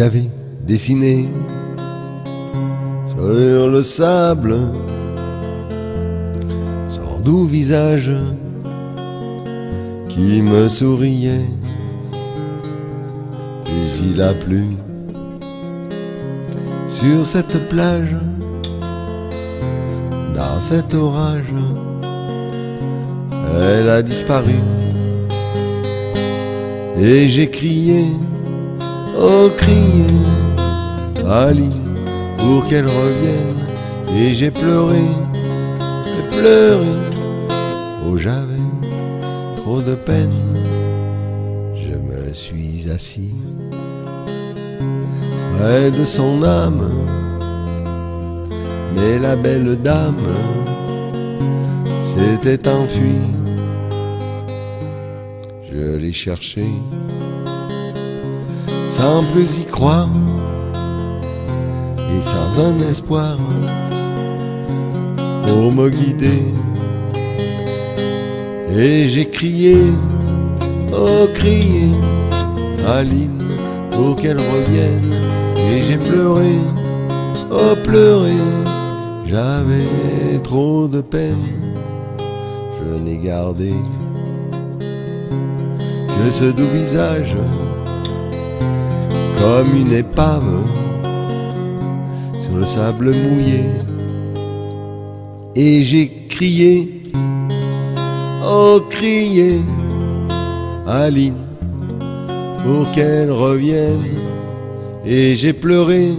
j'avais dessiné sur le sable son doux visage qui me souriait. Puis il a plu sur cette plage, dans cet orage, elle a disparu. Et j'ai crié, oh crié, Aline, pour qu'elle revienne. Et j'ai pleuré, oh j'avais trop de peine. Je me suis assis près de son âme, mais la belle dame s'était enfuie. Je l'ai cherchée sans plus y croire et sans un espoir pour me guider. Et j'ai crié, oh crié, Aline, pour qu'elle revienne. Et j'ai pleuré, oh pleuré, j'avais trop de peine. Je n'ai gardé que ce doux visage comme une épave sur le sable mouillé. Et j'ai crié, oh crié, Aline, pour qu'elle revienne. Et j'ai pleuré,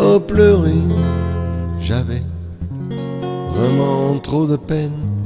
oh pleuré, j'avais vraiment trop de peine.